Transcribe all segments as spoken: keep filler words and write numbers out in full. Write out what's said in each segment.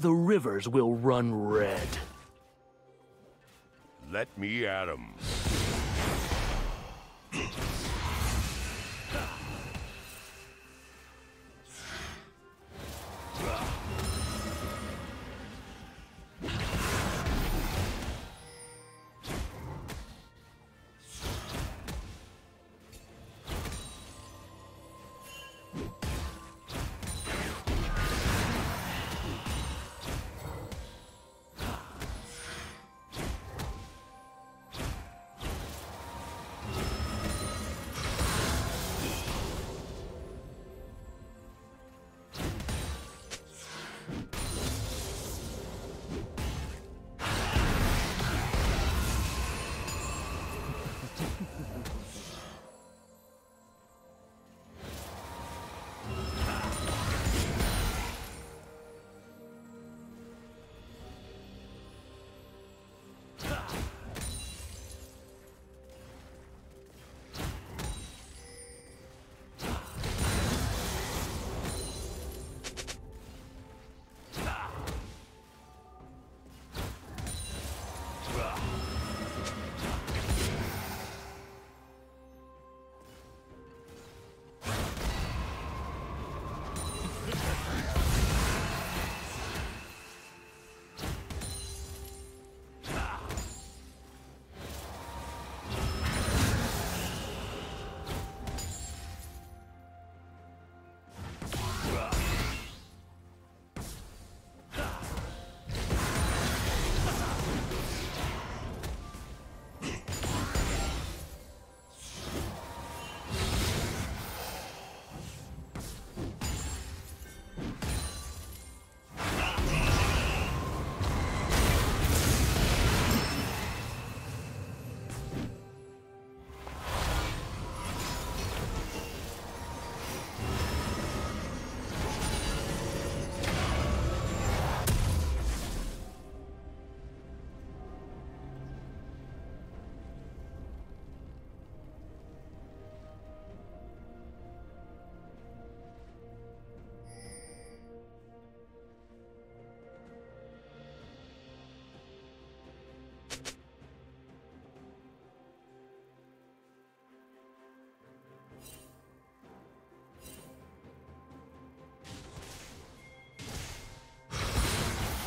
The rivers will run red. Let me at 'em.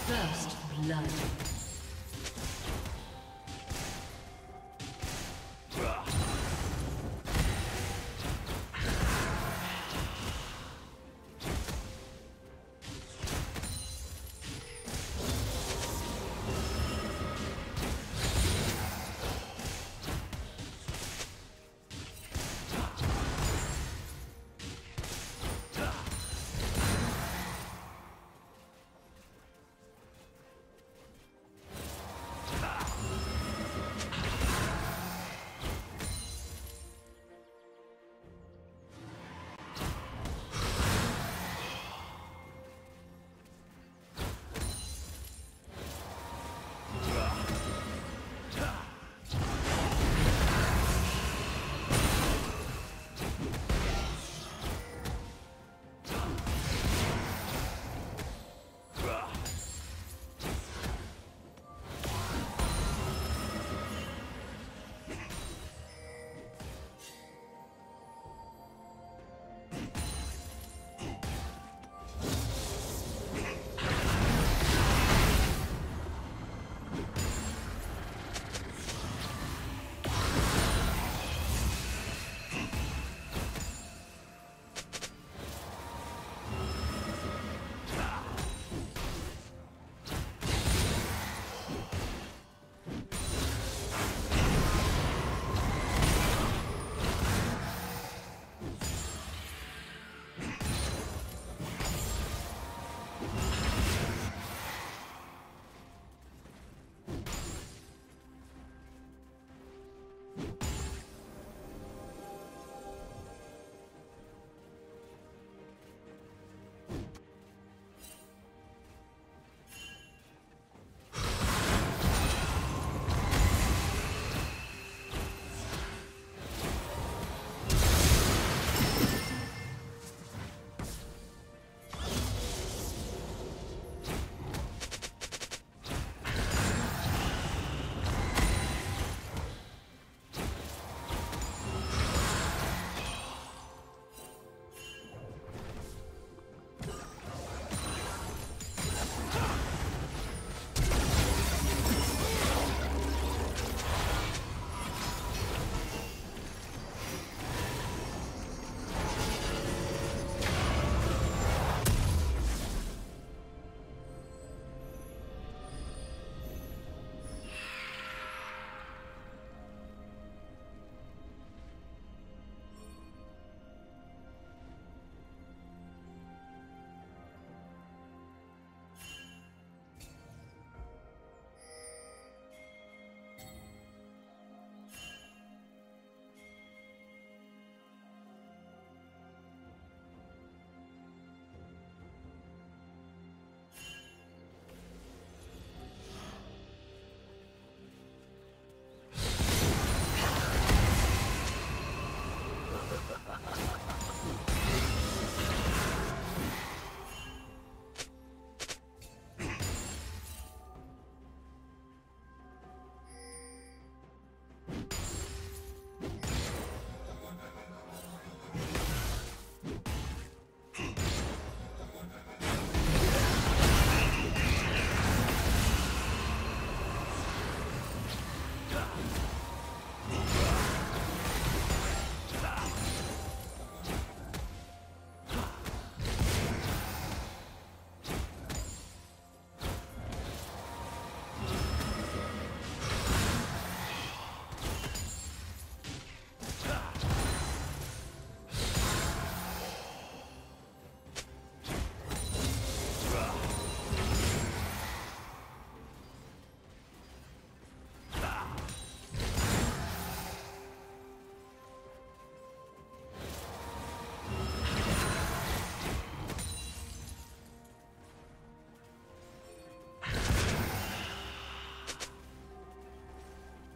First blood.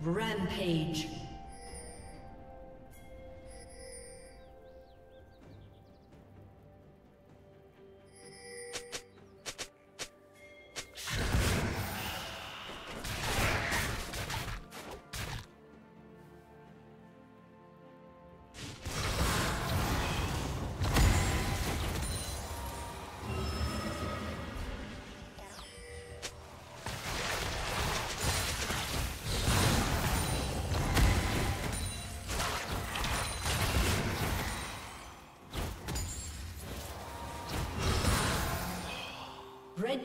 Rampage. Red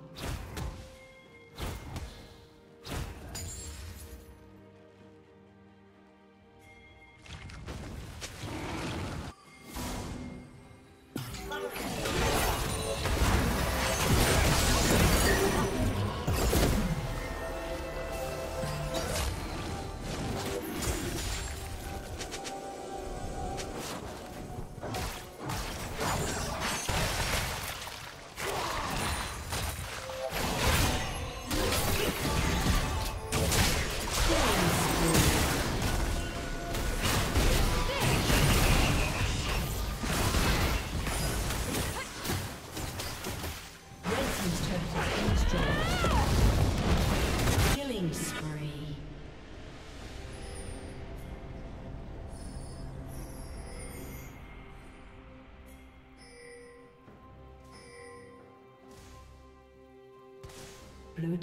Blue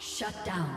Shut down.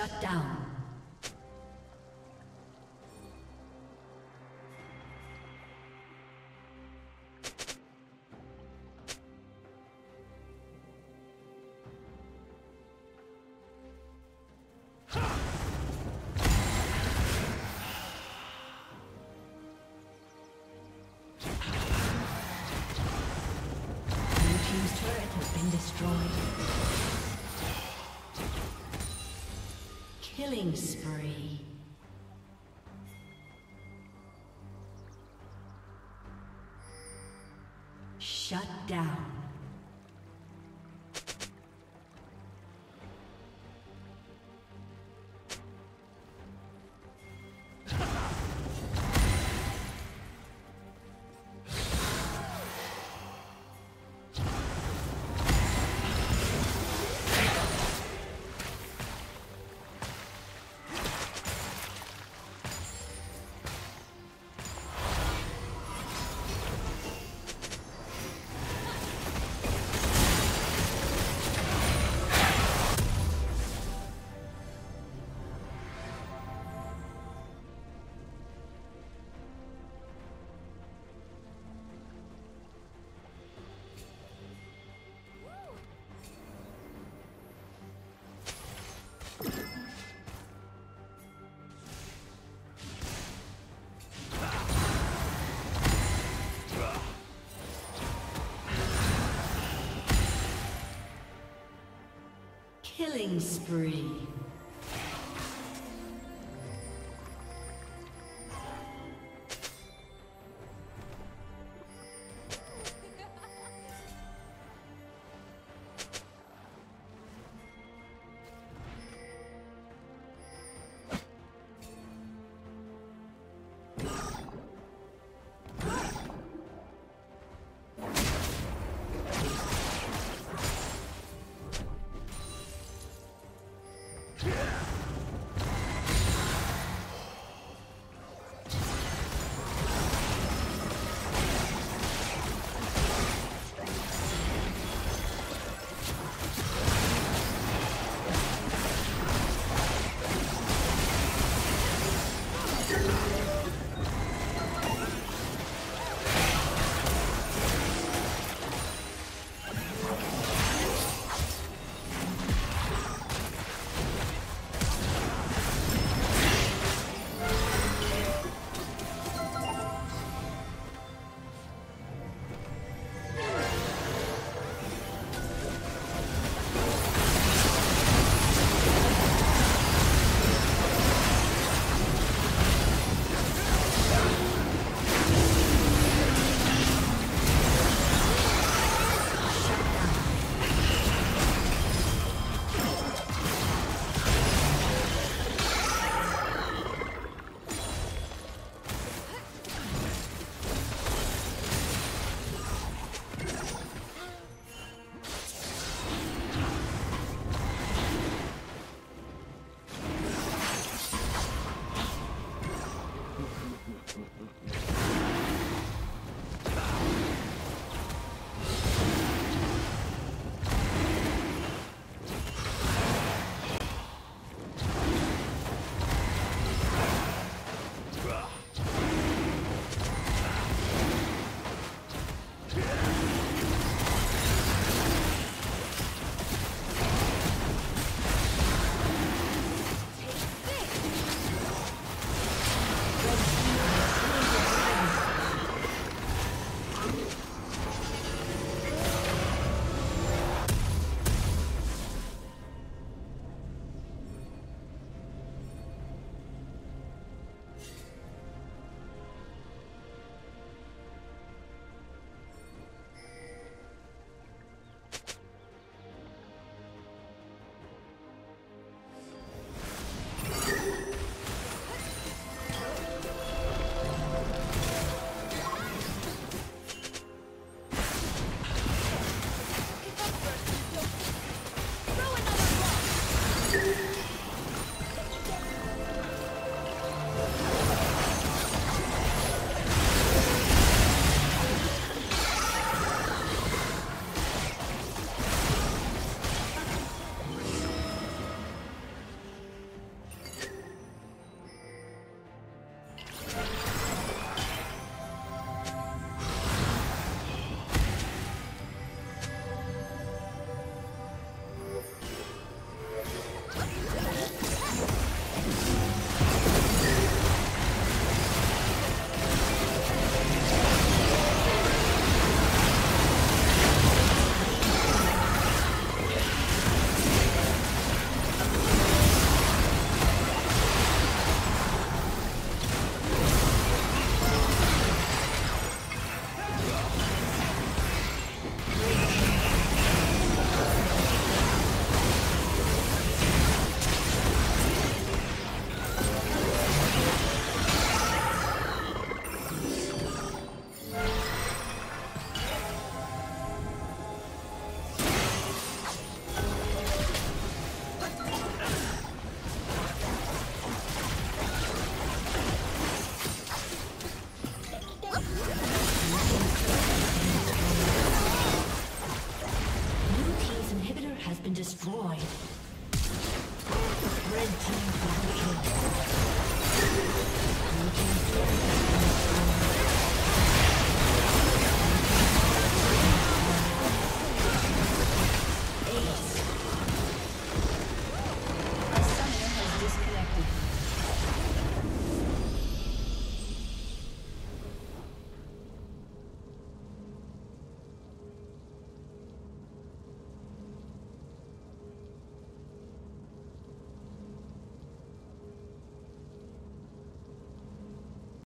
Shut down. Killing spree. Shut down. Killing spree.